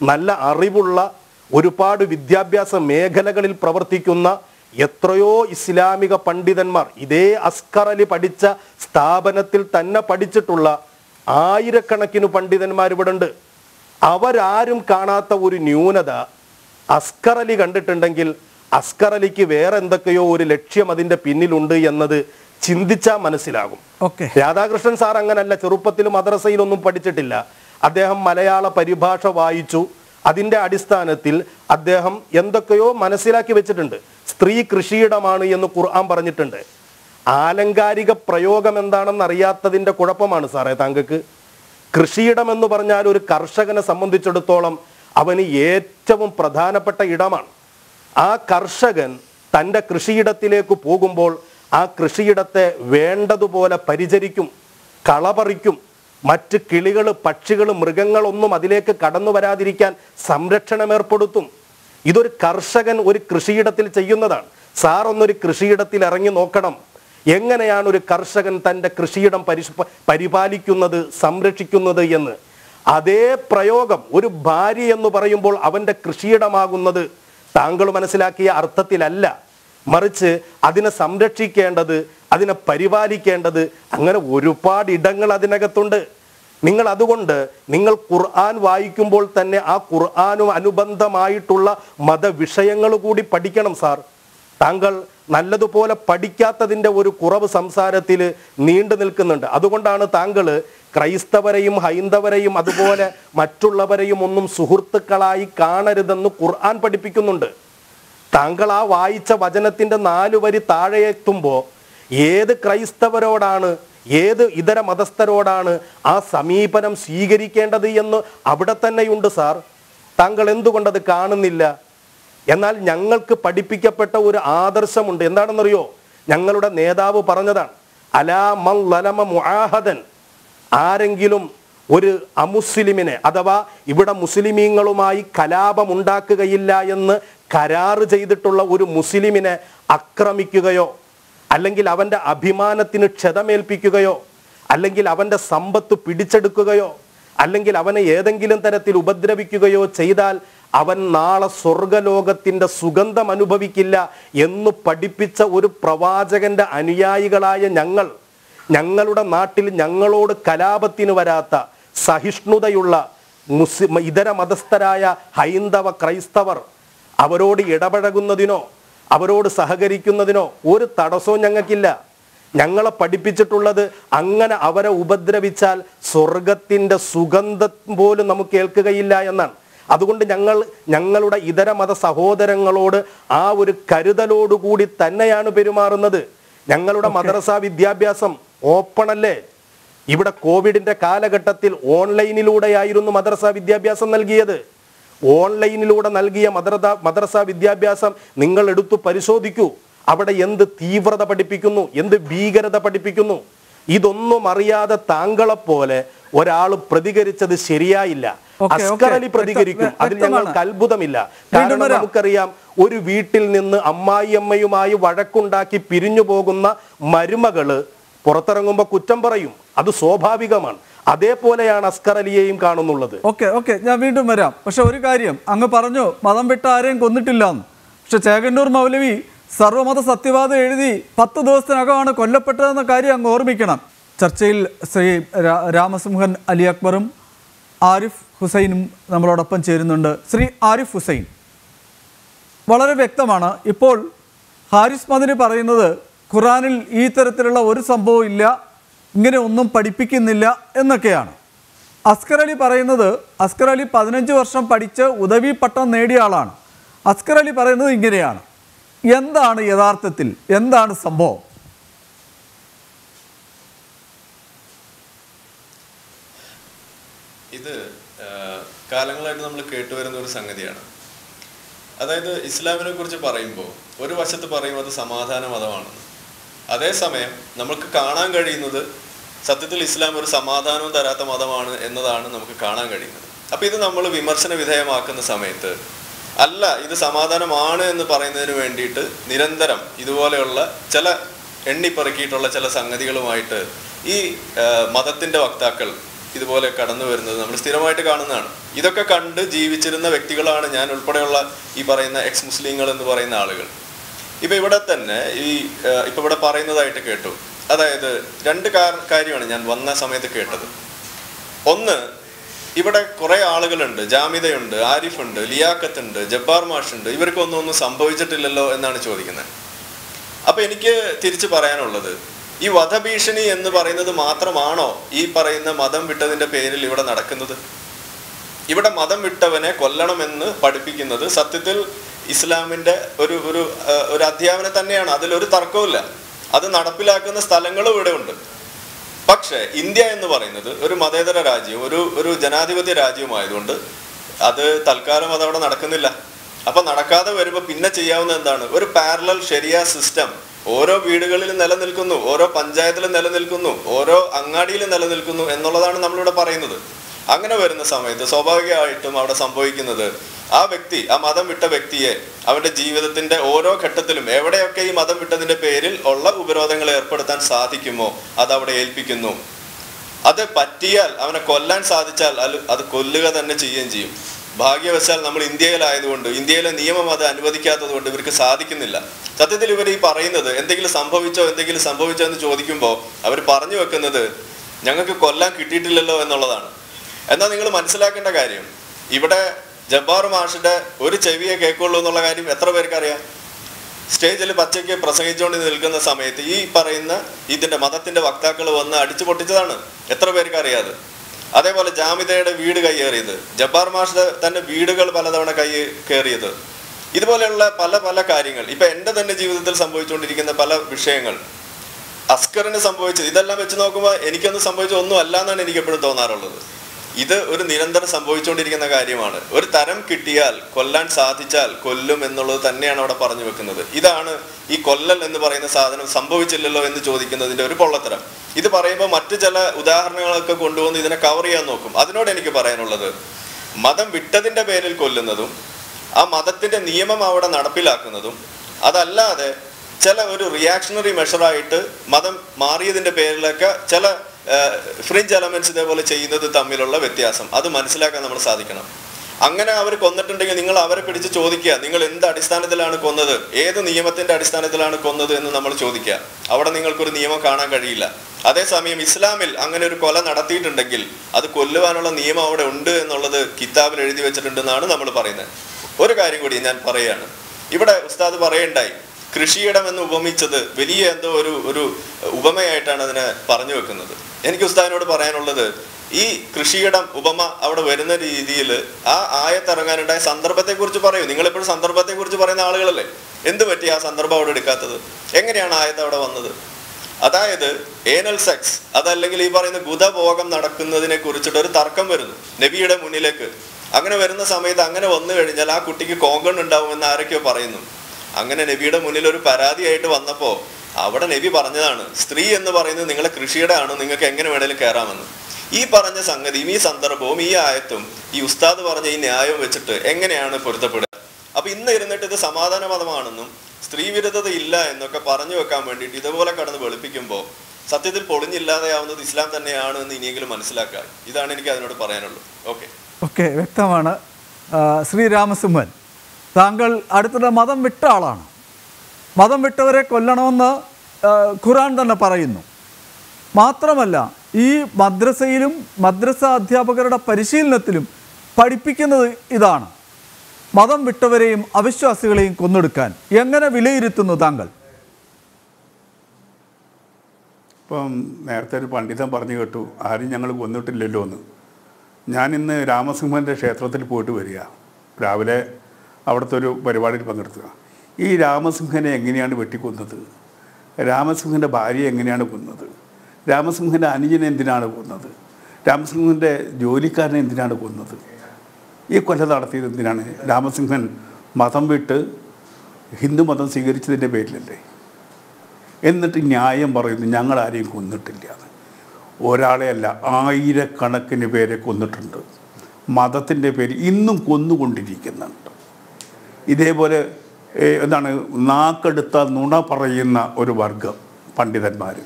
നല്ല അറിവുള്ള, ഒരുപാട് വിദ്യാഭ്യാസ മേഖലകളിൽ പ്രവർത്തിക്കുന്ന എത്രയോ ഇസ്ലാമിക പണ്ഡിതന്മാർ, ഇതേ അസ്കർ അലി പഠിച്ച സ്ഥാപനത്തിൽ തന്നെ പഠിച്ചിട്ടുള്ള ആയിരക്കണക്കിന് പണ്ഡിതന്മാർ ഇവിടെ ഉണ്ട്. അവരാരും കാണാത്ത ഒരു ന്യൂനത അസ്കർ അലി കണ്ടിട്ടുണ്ടെങ്കിൽ അസ്കർ അലിക്ക് വേറെ എന്തൊക്കെയോ ഒരു ലക്ഷ്യം അതിൻ്റെ പിന്നിലുണ്ട് എന്നത് ചിന്തിച്ചാൽ മനസ്സിലാകും. രാധാകൃഷ്ണൻ സാർ അങ്ങനല്ല, ചെറുപ്പത്തിൽ മദ്രസയിലൊന്നും പഠിച്ചിട്ടില്ല. അദ്ദേഹം മലയാള പരിഭാഷ വായിച്ചു. അതിൻ്റെ അടിസ്ഥാനത്തിൽ അദ്ദേഹം എന്തൊക്കെയോ മനസ്സിലാക്കി വെച്ചിട്ടുണ്ട്. സ്ത്രീ കൃഷിയിടമാണ് എന്ന് ഖുർആൻ പറഞ്ഞിട്ടുണ്ട്. ആലങ്കാരിക പ്രയോഗം എന്താണെന്ന് അറിയാത്തതിൻ്റെ കുഴപ്പമാണ് സാറേ താങ്കൾക്ക്. കൃഷിയിടം എന്ന് പറഞ്ഞാൽ ഒരു കർഷകനെ സംബന്ധിച്ചിടത്തോളം അവന് ഏറ്റവും പ്രധാനപ്പെട്ട ഇടമാണ്. ആ കർഷകൻ തൻ്റെ കൃഷിയിടത്തിലേക്ക് പോകുമ്പോൾ ആ കൃഷിയിടത്തെ വേണ്ടതുപോലെ പരിചരിക്കും, കളപറിക്കും, മറ്റ് കിളികൾ, പക്ഷികൾ, മൃഗങ്ങളൊന്നും അതിലേക്ക് കടന്നു വരാതിരിക്കാൻ സംരക്ഷണമേർപ്പെടുത്തും. ഇതൊരു കർഷകൻ ഒരു കൃഷിയിടത്തിൽ ചെയ്യുന്നതാണ്. സാറൊന്നൊരു കൃഷിയിടത്തിൽ ഇറങ്ങി നോക്കണം, എങ്ങനെയാണ് ഒരു കർഷകൻ തൻ്റെ കൃഷിയിടം പരിശ പരിപാലിക്കുന്നത്, സംരക്ഷിക്കുന്നത് എന്ന്. അതേ പ്രയോഗം ഒരു ഭാര്യ എന്ന് പറയുമ്പോൾ അവൻ്റെ കൃഷിയിടമാകുന്നത് താങ്കൾ മനസ്സിലാക്കിയ അർത്ഥത്തിലല്ല, മറിച്ച് അതിനെ സംരക്ഷിക്കേണ്ടത്, അതിനെ പരിപാലിക്കേണ്ടത്, അങ്ങനെ ഒരുപാട് ഇടങ്ങൾ അതിനകത്തുണ്ട്. നിങ്ങൾ അതുകൊണ്ട് നിങ്ങൾ ഖുർആൻ വായിക്കുമ്പോൾ തന്നെ ആ ഖുർആനും അനുബന്ധമായിട്ടുള്ള മതവിഷയങ്ങൾ കൂടി പഠിക്കണം സാർ. താങ്കൾ നല്ലതുപോലെ പഠിക്കാത്തതിൻ്റെ ഒരു കുറവ് സംസാരത്തിൽ നീണ്ടു നിൽക്കുന്നുണ്ട്. അതുകൊണ്ടാണ് താങ്കൾ ക്രൈസ്തവരെയും ഹൈന്ദവരെയും അതുപോലെ മറ്റുള്ളവരെയും ഒന്നും സുഹൃത്തുക്കളായി കാണരുതെന്ന് ഖുർആൻ പഠിപ്പിക്കുന്നുണ്ട്. താങ്കൾ ആ വായിച്ച വചനത്തിൻ്റെ നാലു വരി താഴെയെത്തുമ്പോൾ ഏത് ക്രൈസ്തവരോടാണ്, ഏത് ഇതര മതസ്ഥരോടാണ് ആ സമീപനം സ്വീകരിക്കേണ്ടത് എന്ന് അവിടെ തന്നെയുണ്ട് സാർ. താങ്കൾ എന്തുകൊണ്ടത് കാണുന്നില്ല? എന്നാൽ ഞങ്ങൾക്ക് പഠിപ്പിക്കപ്പെട്ട ഒരു ആദർശമുണ്ട്. എന്താണെന്നറിയോ? ഞങ്ങളുടെ നേതാവ് പറഞ്ഞതാണ്, അലാ മൻ ലലമ മുആഹദൻ. ആരെങ്കിലും ഒരു അമുസ്ലിമിനെ, അഥവാ ഇവിടെ മുസ്ലിമീങ്ങളുമായി കലാപമുണ്ടാക്കുകയില്ല എന്ന് കരാറ് ചെയ്തിട്ടുള്ള ഒരു മുസ്ലിമിനെ ആക്രമിക്കുകയോ, അല്ലെങ്കിൽ അവൻ്റെ അഭിമാനത്തിന് ക്ഷതമേൽപ്പിക്കുകയോ, അല്ലെങ്കിൽ അവൻ്റെ സമ്പത്ത് പിടിച്ചെടുക്കുകയോ, അല്ലെങ്കിൽ അവനെ ഏതെങ്കിലും തരത്തിൽ ഉപദ്രവിക്കുകയോ ചെയ്താൽ അവൻ നാളെ സ്വർഗലോകത്തിൻ്റെ സുഗന്ധം അനുഭവിക്കില്ല എന്ന് പഠിപ്പിച്ച ഒരു പ്രവാചകൻ്റെ അനുയായികളായ ഞങ്ങൾ, ഞങ്ങളുടെ നാട്ടിൽ ഞങ്ങളോട് കലാപത്തിന് വരാത്ത സഹിഷ്ണുതയുള്ള മുസ്ലിം ഇതര മതസ്ഥരായ ഹൈന്ദവ ക്രൈസ്തവർ, അവരോട് ഇടപഴകുന്നതിനോ അവരോട് സഹകരിക്കുന്നതിനോ ഒരു തടസ്സവും ഞങ്ങൾക്കില്ല. ഞങ്ങളെ പഠിപ്പിച്ചിട്ടുള്ളത് അങ്ങനെ അവരെ ഉപദ്രവിച്ചാൽ സ്വർഗത്തിൻ്റെ സുഗന്ധം പോലും നമുക്ക് കേൾക്കുകയില്ല എന്നാണ്. അതുകൊണ്ട് ഞങ്ങൾ ഞങ്ങളുടെ ഇതര മത സഹോദരങ്ങളോട് ആ ഒരു കരുതലോടുകൂടി തന്നെയാണ് പെരുമാറുന്നത്. ഞങ്ങളുടെ മദ്രസ വിദ്യാഭ്യാസം ഓപ്പണല്ലേ? ഇവിടെ കോവിഡിൻ്റെ കാലഘട്ടത്തിൽ ഓൺലൈനിലൂടെയായിരുന്നു മദ്രസ വിദ്യാഭ്യാസം നൽകിയത്. ഓൺലൈനിലൂടെ നൽകിയ മദ്രസ മദ്രസ വിദ്യാഭ്യാസം നിങ്ങൾ എടുത്തു പരിശോധിക്കൂ. അവിടെ എന്ത് തീവ്രത പഠിപ്പിക്കുന്നു, എന്ത് ഭീകരത പഠിപ്പിക്കുന്നു. ഇതൊന്നും അറിയാതെ താങ്കളെപ്പോലെ ഒരാൾ പ്രതികരിച്ചത് ശരിയായില്ല. അസ്കർ അലി പ്രതികരിക്കും, അതിൽ ഞങ്ങൾക്ക് അത്ഭുതമില്ല. കാരണം നമുക്കറിയാം, ഒരു വീട്ടിൽ നിന്ന് അമ്മായിയമ്മയുമായി വഴക്കുണ്ടാക്കി പിരിഞ്ഞു പോകുന്ന മരുമകള് പുറത്തിറങ്ങുമ്പോൾ കുറ്റം പറയും, അത് സ്വാഭാവികമാണ്. അതേപോലെയാണ് അസ്കർ അലിയെയും കാണുന്നുള്ളത്. ഓക്കെ ഓക്കെ ഞാൻ വീണ്ടും വരാം. പക്ഷെ ഒരു കാര്യം അങ്ങ് പറഞ്ഞു, മതം വിട്ട ആരെയും കൊന്നിട്ടില്ല. പക്ഷെ ചേകന്നൂർ മൗലവി സർവമത സത്യവാദം എഴുതി പത്ത് ദിവസത്തിനകമാണ് കൊല്ലപ്പെട്ടതെന്ന കാര്യം അങ്ങ് ഓർമ്മിക്കണം. ചർച്ചയിൽ ശ്രീ രാമസിംഹൻ അലി അക്ബറും ആരിഫ് ഹുസൈനും നമ്മളോടൊപ്പം ചേരുന്നുണ്ട്. ശ്രീ ആരിഫ് ഹുസൈൻ, വളരെ വ്യക്തമാണ് ഇപ്പോൾ ഹാരിസ് മദനി പറയുന്നത് ഖുറാനിൽ ഈ തരത്തിലുള്ള ഒരു സംഭവം ഇല്ല, ഇങ്ങനെ ഒന്നും പഠിപ്പിക്കുന്നില്ല എന്നൊക്കെയാണ്. അസ്കർ അലി പറയുന്നത്, അസ്കർ അലി പതിനഞ്ച് വർഷം പഠിച്ച് ഉദവി പട്ടം നേടിയ ആളാണ്. അസ്കർ അലി പറയുന്നത് ഇങ്ങനെയാണ്. എന്താണ് യഥാർത്ഥത്തിൽ എന്താണ് സംഭവം? ഇത് കാലങ്ങളായിട്ട് നമ്മൾ കേട്ടുവരുന്ന ഒരു സംഗതിയാണ്. അതായത് ഇസ്ലാമിനെ കുറിച്ച് പറയുമ്പോൾ ഒരു വശത്ത് പറയുന്നത് സമാധാന മതമാണെന്ന്, അതേസമയം നമുക്ക് കാണാൻ കഴിയുന്നത് സത്യത്തിൽ ഇസ്ലാം ഒരു സമാധാനവും തരാത്ത മതമാണ് എന്നതാണ് നമുക്ക് കാണാൻ കഴിയുന്നത്. അപ്പം ഇത് നമ്മൾ വിമർശന വിധേയമാക്കുന്ന സമയത്ത് അല്ല ഇത് സമാധാനമാണ് എന്ന് പറയുന്നതിന് വേണ്ടിയിട്ട് നിരന്തരം ഇതുപോലെയുള്ള ചില എണ്ണിപ്പെറുക്കിയിട്ടുള്ള ചില സംഗതികളുമായിട്ട് ഈ മതത്തിൻ്റെ വക്താക്കൾ ഇതുപോലെ കടന്നു വരുന്നത് നമ്മൾ സ്ഥിരമായിട്ട് കാണുന്നതാണ്. ഇതൊക്കെ കണ്ട് ജീവിച്ചിരുന്ന വ്യക്തികളാണ് ഞാൻ ഉൾപ്പെടെയുള്ള ഈ പറയുന്ന എക്സ് മുസ്ലിങ്ങൾ എന്ന് പറയുന്ന ആളുകൾ. ഇപ്പം ഇവിടെ തന്നെ ഈ ഇപ്പം ഇവിടെ പറയുന്നതായിട്ട് കേട്ടു. അതായത് രണ്ട് കാര്യമാണ് ഞാൻ വന്ന സമയത്ത് കേട്ടത്. ഒന്ന്, ഇവിടെ കുറേ ആളുകളുണ്ട്, ജാമിതയുണ്ട്, ആരിഫുണ്ട്, ലിയാക്കത്തുണ്ട്, ജബ്ബാർ മാഷുണ്ട്, ഇവർക്കൊന്നും ഒന്നും സംഭവിച്ചിട്ടില്ലല്ലോ എന്നാണ് ചോദിക്കുന്നത്. അപ്പം എനിക്ക് തിരിച്ച് പറയാനുള്ളത്, ഈ വധഭീഷണി എന്ന് പറയുന്നത് മാത്രമാണോ ഈ പറയുന്ന മതം വിട്ടതിൻ്റെ പേരിൽ ഇവിടെ നടക്കുന്നത്? ഇവിടെ മതം വിട്ടവനെ കൊല്ലണമെന്ന് പഠിപ്പിക്കുന്നത് സത്യത്തിൽ ഇസ്ലാമിൻ്റെ ഒരു ഒരു ഒരു അധ്യാപനം തന്നെയാണ്, അതിലൊരു തർക്കവുമില്ല. അത് നടപ്പിലാക്കുന്ന സ്ഥലങ്ങളും ഇവിടെ ഉണ്ട്. പക്ഷേ ഇന്ത്യ എന്ന് പറയുന്നത് ഒരു മതേതര രാജ്യവും ഒരു ഒരു ജനാധിപത്യ രാജ്യവുമായതുകൊണ്ട് അത് തൽക്കാലം അതവിടെ നടക്കുന്നില്ല. അപ്പം നടക്കാതെ വരുമ്പോൾ പിന്നെ ചെയ്യാവുന്ന എന്താണ്? ഒരു പാരലൽ ശരിയ സിസ്റ്റം ഓരോ വീടുകളിൽ നിലനിൽക്കുന്നു, ഓരോ പഞ്ചായത്തിൽ നിലനിൽക്കുന്നു, ഓരോ അങ്ങാടിയിൽ നിലനിൽക്കുന്നു എന്നുള്ളതാണ് നമ്മളിവിടെ പറയുന്നത്. അങ്ങനെ വരുന്ന സമയത്ത് സ്വാഭാവികമായിട്ടും അവിടെ സംഭവിക്കുന്നത് ആ വ്യക്തി, ആ മതം വിട്ട വ്യക്തിയെ അവൻ്റെ ജീവിതത്തിൻ്റെ ഓരോ ഘട്ടത്തിലും എവിടെയൊക്കെ ഈ മതം വിട്ടതിൻ്റെ പേരിൽ ഉള്ള ഉപരോധങ്ങൾ ഏർപ്പെടുത്താൻ സാധിക്കുമോ അതവിടെ ഏൽപ്പിക്കുന്നു. അത് പറ്റിയാൽ അവനെ കൊല്ലാൻ സാധിച്ചാൽ അത് കൊല്ലുക തന്നെ ചെയ്യുകയും ചെയ്യും. ഭാഗ്യവശാൽ നമ്മൾ ഇന്ത്യയിലായതുകൊണ്ട്, ഇന്ത്യയിലെ നിയമം അത് അനുവദിക്കാത്തത് കൊണ്ട് ഇവർക്ക് സാധിക്കുന്നില്ല. സത്യത്തിൽ ഇവർ ഈ പറയുന്നത് എന്തെങ്കിലും സംഭവിച്ചോ എന്തെങ്കിലും സംഭവിച്ചോ എന്ന് ചോദിക്കുമ്പോൾ അവർ പറഞ്ഞു വെക്കുന്നത് ഞങ്ങൾക്ക് കൊല്ലാൻ കിട്ടിയിട്ടില്ലല്ലോ എന്നുള്ളതാണ്. എന്നാൽ നിങ്ങൾ മനസ്സിലാക്കേണ്ട കാര്യം, ഇവിടെ ജബ്ബാർ മാഷിൻ്റെ ഒരു ചെവിയെ കേൾക്കുള്ളൂ എന്നുള്ള കാര്യം എത്ര പേർക്കറിയാം? സ്റ്റേജിൽ പച്ചയ്ക്ക് പ്രസംഗിച്ചുകൊണ്ട് നിൽക്കുന്ന സമയത്ത് ഈ പറയുന്ന ഇതിൻ്റെ മതത്തിൻ്റെ വക്താക്കൾ വന്ന് അടിച്ചു പൊട്ടിച്ചതാണ്, എത്ര പേർക്കറിയാതെ. അതേപോലെ ജാമിതയുടെ വീട് കൈയേറിയത്, ജബ്ബാർ മാഷിൻ്റെ തന്നെ വീടുകൾ പലതവണ കൈ കയറിയത്, ഇതുപോലെയുള്ള പല പല കാര്യങ്ങൾ, ഇപ്പം എൻ്റെ തന്നെ ജീവിതത്തിൽ സംഭവിച്ചുകൊണ്ടിരിക്കുന്ന പല വിഷയങ്ങൾ, അസ്കറിന് സംഭവിച്ചത്, ഇതെല്ലാം വെച്ച് നോക്കുമ്പോൾ എനിക്കൊന്നും സംഭവിച്ച ഒന്നും അല്ല എന്നാണ് എനിക്ക് എപ്പോഴും തോന്നാറുള്ളത്. ഇത് ഒരു നിരന്തരം സംഭവിച്ചുകൊണ്ടിരിക്കുന്ന കാര്യമാണ്. ഒരു തരം കിട്ടിയാൽ കൊല്ലാൻ സാധിച്ചാൽ കൊല്ലും എന്നുള്ളത് തന്നെയാണ് അവിടെ പറഞ്ഞു വെക്കുന്നത്. ഇതാണ് ഈ കൊല്ലൽ എന്ന് പറയുന്ന സാധനം സംഭവിച്ചില്ലല്ലോ എന്ന് ചോദിക്കുന്നതിൻ്റെ ഒരു പൊള്ളത്തരം. ഇത് പറയുമ്പോൾ മറ്റു ചില ഉദാഹരണങ്ങളൊക്കെ കൊണ്ടുവന്ന് ഇതിനെ കവർ ചെയ്യാൻ നോക്കും. അതിനോട് എനിക്ക് പറയാനുള്ളത്, മതം വിട്ടതിൻ്റെ പേരിൽ കൊല്ലുന്നതും ആ മതത്തിൻ്റെ നിയമം അവിടെ നടപ്പിലാക്കുന്നതും, അതല്ലാതെ ചില ഒരു റിയാക്ഷണറി മെഷറായിട്ട് മതം മാറിയതിൻ്റെ പേരിലൊക്കെ ചില ഫ്രിഞ്ച് എലമെൻറ്റ്സ് ഇതേപോലെ ചെയ്യുന്നത് തമ്മിലുള്ള വ്യത്യാസം അത് മനസ്സിലാക്കാൻ നമ്മൾ സാധിക്കണം. അങ്ങനെ അവർ കൊന്നിട്ടുണ്ടെങ്കിൽ നിങ്ങൾ അവരെ പിടിച്ച് ചോദിക്കുക, നിങ്ങൾ എന്ത് അടിസ്ഥാനത്തിലാണ് കൊന്നത്, ഏത് നിയമത്തിൻ്റെ അടിസ്ഥാനത്തിലാണ് കൊന്നത് എന്ന് നമ്മൾ ചോദിക്കുക. അവിടെ നിങ്ങൾക്കൊരു നിയമം കാണാൻ കഴിയില്ല. അതേസമയം ഇസ്ലാമിൽ അങ്ങനെ ഒരു കൊല നടത്തിയിട്ടുണ്ടെങ്കിൽ അത് കൊല്ലുവാനുള്ള നിയമം അവിടെ ഉണ്ട് എന്നുള്ളത് കിതാബിൽ എഴുതി വെച്ചിട്ടുണ്ടെന്നാണ് നമ്മൾ പറയുന്നത്. ഒരു കാര്യം കൂടി ഞാൻ പറയുകയാണ്. ഇവിടെ ഉസ്താദ് പറയണ്ടായി, കൃഷിയിടം എന്ന് ഉപമിച്ചത് വലിയ എന്തോ ഒരു ഒരു ഉപമയായിട്ടാണ് അതിനെ പറഞ്ഞു വെക്കുന്നത്. എനിക്ക് ഉസ്താദിനോട് പറയാനുള്ളത്, ഈ കൃഷിയിടം ഉപമ അവിടെ വരുന്ന രീതിയിൽ ആ ആയത്തിറങ്ങാനുണ്ടായ സന്ദർഭത്തെക്കുറിച്ച് പറയൂ. നിങ്ങളെപ്പോഴും സന്ദർഭത്തെക്കുറിച്ച് പറയുന്ന ആളുകളല്ലേ, എന്ത് പറ്റി ആ സന്ദർഭം അവിടെ എടുക്കാത്തത്? എങ്ങനെയാണ് ആയത്ത് അവിടെ വന്നത്? അതായത് ഏനൽ സെക്സ്, അതല്ലെങ്കിൽ ഈ പറയുന്ന ഗുദഭോഗം നടക്കുന്നതിനെ കുറിച്ചിട്ടൊരു തർക്കം വരുന്നു നബിയുടെ മുന്നിലേക്ക്. അങ്ങനെ വരുന്ന സമയത്ത് അങ്ങനെ വന്നു കഴിഞ്ഞാൽ ആ കുട്ടിക്ക് കോങ്കൺ ഉണ്ടാവുമെന്ന് ആരൊക്കെയോ പറയുന്നു. അങ്ങനെ നബിയുടെ മുന്നിൽ ഒരു പരാതിയായിട്ട് വന്നപ്പോൾ അവിടെ നബി പറഞ്ഞതാണ്, സ്ത്രീ എന്ന് പറയുന്നത് നിങ്ങളെ കൃഷിയുടെ ആണ്, നിങ്ങൾക്ക് എങ്ങനെ വേണേലും കയറാമെന്ന്. ഈ പറഞ്ഞ സംഗതിയും ഈ സന്ദർഭവും ഈ ആയത്തും ഈ ഉസ്താദ് പറഞ്ഞ ഈ ന്യായവും വെച്ചിട്ട് എങ്ങനെയാണ് പൊരുത്തപ്പെടുക? അപ്പം ഇന്ന് ഇരുന്നിട്ട് ഇത് സമാധാന മതമാണെന്നും സ്ത്രീ വിരുദ്ധത ഇല്ല എന്നൊക്കെ പറഞ്ഞു വെക്കാൻ വേണ്ടിയിട്ട് ഇതുപോലെ കടന്ന് വെളുപ്പിക്കുമ്പോൾ സത്യത്തിൽ പൊളിഞ്ഞില്ലാതെയാവുന്നത് ഇസ്ലാം തന്നെയാണ് എന്ന് ഇനിയെങ്കിലും മനസ്സിലാക്കുക. ഇതാണ് എനിക്ക് അതിനോട് പറയാനുള്ളൂ. ഓക്കെ ഓക്കെ വ്യക്തമാണ്. ശ്രീരാമസിംഹൻ, താങ്കൾ അടുത്തിടെ മതം വിട്ട ആളാണ്. മതം വിട്ടവരെ കൊല്ലണമെന്ന് ഖുർആൻ തന്നെ പറയുന്നു. മാത്രമല്ല ഈ മദ്രസയിലും മദ്രസ അധ്യാപകരുടെ പരിശീലനത്തിലും പഠിപ്പിക്കുന്നത് ഇതാണ്, മതം വിട്ടവരെയും അവിശ്വാസികളെയും കൊന്നെടുക്കാൻ. എങ്ങനെ വിലയിരുത്തുന്നു താങ്കൾ? Pum, Nartha Pandita Parniotu, Ari Yangal Gunut Lilon. Nan in the Ramasuman, the Shetrathil Porturia, Gravile, Avatar, Parivadit Pangartha. E Ramasumhan, Enginian Vitikunatu. Ramasumhan, a Bari, Enginian Kunatu. Ramasumhan, Anijan and Dinana Kunatu. Ramasumhan, the Jolika and Dinana Kunatu. Equal to the Dinana, Ramasumhan, Matham Vitter, Hindu Matham cigarettes in the debate. എന്നിട്ട് ന്യായം പറയുന്നു ഞങ്ങൾ ആരെയും കൊന്നിട്ടില്ല ഒരാളെയല്ല ആയിരക്കണക്കിന് പേരെ കൊന്നിട്ടുണ്ട് മതത്തിന്റെ പേരിൽ ഇന്നും കൊന്നുകൊണ്ടിരിക്കുന്നുണ്ട് ഇതേപോലെ എന്താണ് നാക്കെടുത്ത നുണ പറയുന്ന ഒരു വർഗ്ഗം പണ്ഡിതന്മാർ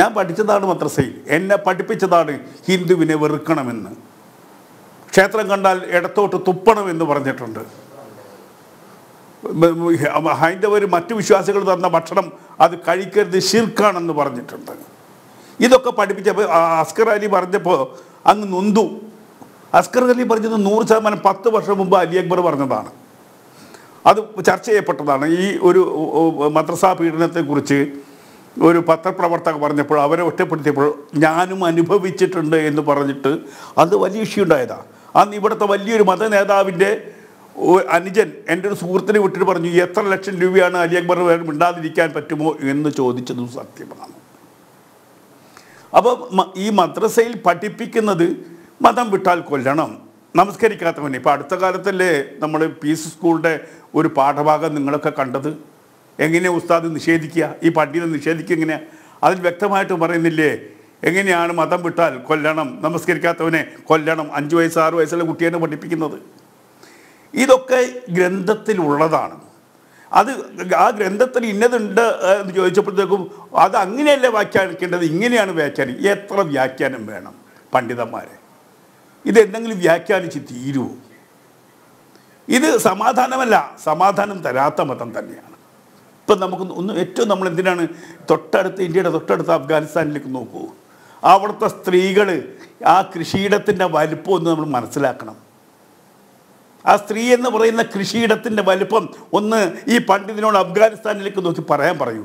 ഞാൻ പഠിച്ചതാണ് മദ്രസയിൽ എന്നെ പഠിപ്പിച്ചതാണ് ഹിന്ദുവിനെ വെറുക്കണമെന്ന് ക്ഷേത്രം കണ്ടാൽ ഇടത്തോട്ട് തുപ്പണം എന്ന് പറഞ്ഞിട്ടുണ്ട് ഹൈന്ദവർ മറ്റു വിശ്വാസികൾ തന്ന ഭക്ഷണം അത് കഴിക്കരുത് ശിർക്കാണെന്ന് പറഞ്ഞിട്ടുണ്ട് ഇതൊക്കെ പഠിപ്പിച്ചപ്പോൾ അസ്കർ അലി പറഞ്ഞപ്പോൾ അങ്ങ് നൊന്തു അസ്കർ അലി പറഞ്ഞത് നൂറ് ശതമാനം പത്ത് വർഷം മുമ്പ് അലി അക്ബർ പറഞ്ഞതാണ് അത് ചർച്ച ചെയ്യപ്പെട്ടതാണ് ഈ ഒരു മദ്രസാ പീഡനത്തെക്കുറിച്ച് ഒരു പത്രപ്രവർത്തകർ പറഞ്ഞപ്പോൾ അവരെ ഒറ്റപ്പെടുത്തിയപ്പോൾ ഞാനും അനുഭവിച്ചിട്ടുണ്ട് എന്ന് പറഞ്ഞിട്ട് അത് വലിയ ഇഷ്യൂണ്ടായതാണ് അന്ന് ഇവിടുത്തെ വലിയൊരു മത നേതാവിൻ്റെ അനുജൻ എൻ്റെ ഒരു സുഹൃത്തിനെ വിട്ടിട്ട് പറഞ്ഞു എത്ര ലക്ഷം രൂപയാണ് അലി അക്ബർ മിണ്ടാതിരിക്കാൻ പറ്റുമോ എന്ന് ചോദിച്ചതും സത്യമാണ് അപ്പം ഈ മദ്രസയിൽ പഠിപ്പിക്കുന്നത് മതം വിട്ടാൽ കൊല്ലണം നമസ്കരിക്കാത്തവനെ ഇപ്പം അടുത്ത കാലത്തല്ലേ നമ്മൾ പീസ് സ്കൂളിൻ്റെ ഒരു പാഠഭാഗം നിങ്ങളൊക്കെ കണ്ടത് എങ്ങനെയാണ് ഉസ്താദ് നിഷേധിക്കുക ഈ പണ്ഡിതനെ നിഷേധിക്കുക എങ്ങനെയാണ് അതിൽ വ്യക്തമായിട്ട് പറയുന്നില്ലേ എങ്ങനെയാണ് മതം വിട്ടാൽ കൊല്ലണം നമസ്കരിക്കാത്തവനെ കൊല്ലണം അഞ്ച് വയസ്സ് ആറ് വയസ്സുള്ള കുട്ടിയാണ് പഠിപ്പിക്കുന്നത് ഇതൊക്കെ ഗ്രന്ഥത്തിലുള്ളതാണ് അത് ആ ഗ്രന്ഥത്തിൽ ഇന്നതുണ്ട് എന്ന് ചോദിച്ചപ്പോഴത്തേക്കും അത് അങ്ങനെയല്ല വ്യാഖ്യാനിക്കേണ്ടത് ഇങ്ങനെയാണ് വ്യാഖ്യാനം എത്ര വ്യാഖ്യാനം വേണം പണ്ഡിതന്മാരെ ഇതെന്തെങ്കിലും വ്യാഖ്യാനിച്ച് തീരുമോ ഇത് സമാധാനമല്ല സമാധാനം തരാത്ത മതം തന്നെയാണ് ഇപ്പം നമുക്ക് ഒന്ന് ഏറ്റവും നമ്മൾ എന്തിനാണ് തൊട്ടടുത്ത് ഇന്ത്യയുടെ തൊട്ടടുത്ത് അഫ്ഗാനിസ്ഥാനിലേക്ക് നോക്കൂ അവിടുത്തെ സ്ത്രീകൾ ആ കൃഷിയിടത്തിൻ്റെ വലുപ്പം ഒന്ന് നമ്മൾ മനസ്സിലാക്കണം ആ സ്ത്രീ എന്ന് പറയുന്ന കൃഷിയിടത്തിൻ്റെ വലുപ്പം ഒന്ന് ഈ പണ്ഡിതനോട് അഫ്ഗാനിസ്ഥാനിലേക്ക് നോക്കി പറയാൻ പറയൂ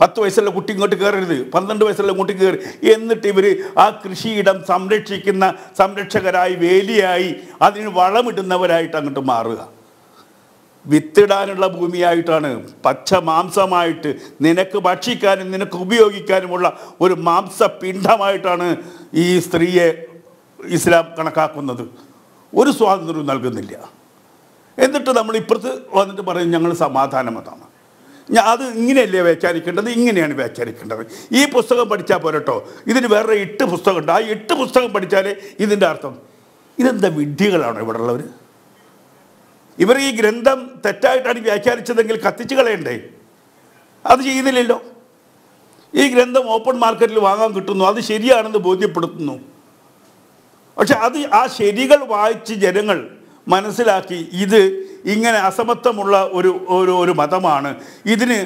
പത്ത് വയസ്സുള്ള കുട്ടി ഇങ്ങോട്ട് കയറരുത് പന്ത്രണ്ട് വയസ്സുള്ള കുട്ടി കയറി എന്നിട്ട് ഇവർ ആ കൃഷിയിടം സംരക്ഷിക്കുന്ന സംരക്ഷകരായി വേലിയായി അതിന് വളമിടുന്നവരായിട്ട് അങ്ങോട്ട് മാറുക വിത്തിടാനുള്ള ഭൂമിയായിട്ടാണ് പച്ച മാംസമായിട്ട് നിനക്ക് ഭക്ഷിക്കാനും നിനക്ക് ഉപയോഗിക്കാനുമുള്ള ഒരു മാംസപിണ്ഡമായിട്ടാണ് ഈ സ്ത്രീയെ ഇസ്ലാം കണക്കാക്കുന്നത് ഒരു സ്വാതന്ത്ര്യവും നൽകുന്നില്ല എന്നിട്ട് നമ്മൾ ഇപ്പുറത്ത് വന്നിട്ട് പറയും ഞങ്ങൾ സമാധാനമതാണ് ഞാൻ അത് ഇങ്ങനെയല്ലേ വ്യാഖ്യാനിക്കേണ്ടത് ഇങ്ങനെയാണ് വ്യാഖ്യാനിക്കേണ്ടത് ഈ പുസ്തകം പഠിച്ചാൽ പോരട്ടോ ഇതിന് വേറെ എട്ട് പുസ്തകമുണ്ട് ആ എട്ട് പുസ്തകം പഠിച്ചാലേ ഇതിൻ്റെ അർത്ഥം ഇതെന്താ വിഡ്ഢികളാണോ ഇവിടെ ഉള്ളവർ ഇവർ ഈ ഗ്രന്ഥം തെറ്റായിട്ടാണ് വ്യാഖ്യാനിച്ചതെങ്കിൽ കത്തിച്ച് കളയണ്ടേ അത് ചെയ്യുന്നില്ലല്ലോ ഈ ഗ്രന്ഥം ഓപ്പൺ മാർക്കറ്റിൽ വാങ്ങാൻ കിട്ടുന്നു അത് ശരിയാണെന്ന് ബോധ്യപ്പെടുത്തുന്നു പക്ഷെ അത് ആ ശരികൾ വായിച്ച് ജനങ്ങൾ മനസ്സിലാക്കി ഇത് ഇങ്ങനെ അസമത്വമുള്ള ഒരു ഒരു ഒരു മതമാണ് ഇതിന്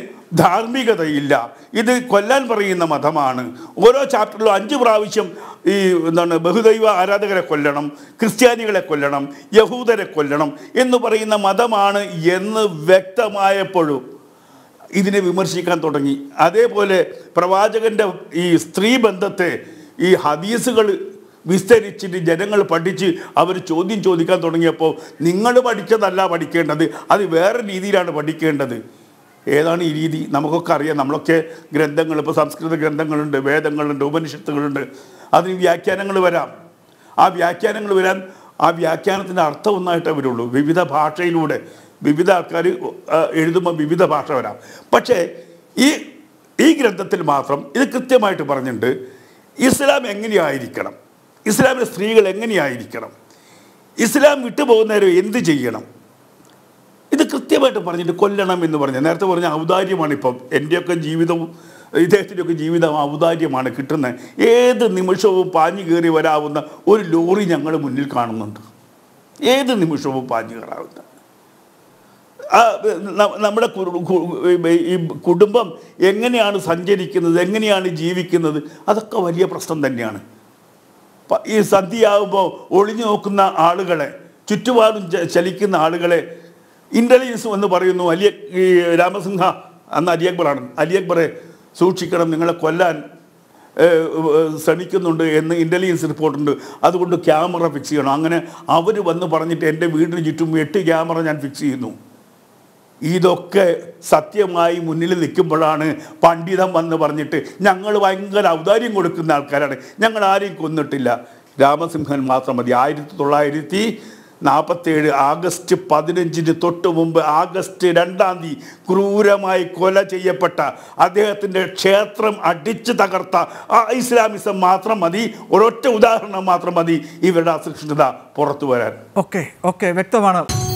ധാർമ്മികതയില്ല ഇത് കൊല്ലാൻ പറയുന്ന മതമാണ് ഓരോ ചാപ്റ്ററിലും അഞ്ച് പ്രാവശ്യം ഈ എന്താണ് ബഹുദൈവ ആരാധകരെ കൊല്ലണം ക്രിസ്ത്യാനികളെ കൊല്ലണം യഹൂദരെ കൊല്ലണം എന്ന് പറയുന്ന മതമാണ് എന്ന് വ്യക്തമായപ്പോഴും ഇതിനെ വിമർശിക്കാൻ തുടങ്ങി അതേപോലെ പ്രവാചകൻ്റെ ഈ സ്ത്രീ ബന്ധത്തെ ഈ ഹദീസുകൾ വിസ്തരിച്ചിട്ട് ജനങ്ങൾ പഠിച്ച് അവർ ചോദ്യം ചോദിക്കാൻ തുടങ്ങിയപ്പോൾ നിങ്ങൾ പഠിച്ചതല്ല പഠിക്കേണ്ടത് അത് വേറെ രീതിയിലാണ് പഠിക്കേണ്ടത് ഏതാണ് ഈ രീതി നമുക്കൊക്കെ അറിയാം നമ്മളൊക്കെ ഗ്രന്ഥങ്ങൾ ഇപ്പോൾ സംസ്കൃത ഗ്രന്ഥങ്ങളുണ്ട് വേദങ്ങളുണ്ട് ഉപനിഷത്തുകളുണ്ട് അതിന് വ്യാഖ്യാനങ്ങൾ വരാം ആ വ്യാഖ്യാനങ്ങൾ വരാൻ ആ വ്യാഖ്യാനത്തിൻ്റെ അർത്ഥം ഒന്നായിട്ടേ വരുള്ളൂ വിവിധ ഭാഷയിലൂടെ വിവിധ ആൾക്കാർ എഴുതുമ്പോൾ വിവിധ ഭാഷ വരാം പക്ഷേ ഈ ഈ ഗ്രന്ഥത്തിൽ മാത്രം ഇത് കൃത്യമായിട്ട് പറഞ്ഞിട്ടുണ്ട് ഇസ്ലാം എങ്ങനെയായിരിക്കണം ഇസ്ലാമിലെ സ്ത്രീകൾ എങ്ങനെയായിരിക്കണം ഇസ്ലാം വിട്ടുപോകുന്നവരെ എന്ത് ചെയ്യണം ഇത് കൃത്യമായിട്ട് പറഞ്ഞിട്ട് കൊല്ലണം എന്ന് പറഞ്ഞു നേരത്തെ പറഞ്ഞ ഔദാര്യമാണ് ഇപ്പം എൻ്റെയൊക്കെ ജീവിതവും ഇദ്ദേഹത്തിൻ്റെയൊക്കെ ജീവിതം ഔദാര്യമാണ് കിട്ടുന്നത് ഏത് നിമിഷവും പാഞ്ഞു കയറി വരാവുന്ന ഒരു ലോറി ഞങ്ങളുടെ മുന്നിൽ കാണുന്നുണ്ട് ഏത് നിമിഷവും പാഞ്ഞു കയറാവുന്ന നമ്മുടെ കുടുംബം എങ്ങനെയാണ് സഞ്ചരിക്കുന്നത്, എങ്ങനെയാണ് ജീവിക്കുന്നത്, അതൊക്കെ വലിയ പ്രശ്നം തന്നെയാണ്. ഈ സന്ധിയാകുമ്പോൾ ഒളിഞ്ഞു നോക്കുന്ന ആളുകളെ, ചുറ്റുപാടും ചലിക്കുന്ന ആളുകളെ ഇൻ്റലിജൻസ് എന്ന് പറയുന്നു. അലി ഈ രാമസിംഹ അന്ന് അലി അക്ബറാണ്, അലി അക്ബറെ സൂക്ഷിക്കണം, നിങ്ങളെ കൊല്ലാൻ ശ്രമിക്കുന്നുണ്ട് എന്ന് ഇൻ്റലിജൻസ് റിപ്പോർട്ടുണ്ട്, അതുകൊണ്ട് ക്യാമറ ഫിക്സ് ചെയ്യണം. അങ്ങനെ അവർ വന്ന് പറഞ്ഞിട്ട് എൻ്റെ വീടിന് ചുറ്റും എട്ട് ക്യാമറ ഞാൻ ഫിക്സ് ചെയ്യുന്നു. ഇതൊക്കെ സത്യമായി മുന്നിൽ നിൽക്കുമ്പോഴാണ് പണ്ഡിതൻ വന്ന് പറഞ്ഞിട്ട് ഞങ്ങൾ ഭയങ്കര ഔദാര്യം കൊടുക്കുന്ന ആൾക്കാരാണ്, ഞങ്ങൾ ആരെയും കൊന്നിട്ടില്ല. രാമസിംഹൻ മാത്രം മതി. ആയിരത്തി തൊള്ളായിരത്തി നാൽപ്പത്തേഴ് ആഗസ്റ്റ് പതിനഞ്ചിന് തൊട്ട് മുമ്പ് ആഗസ്റ്റ് രണ്ടാം തീയതി ക്രൂരമായി കൊല ചെയ്യപ്പെട്ട അദ്ദേഹത്തിൻ്റെ ക്ഷേത്രം അടിച്ചു തകർത്ത ആ ഇസ്ലാമിസം മാത്രം മതി, ഒരൊറ്റ ഉദാഹരണം മാത്രം മതി ഇവരുടെ അസഹിഷ്ണുത പുറത്തു വരാൻ. ഓക്കെ ഓക്കെ വ്യക്തമാണ്.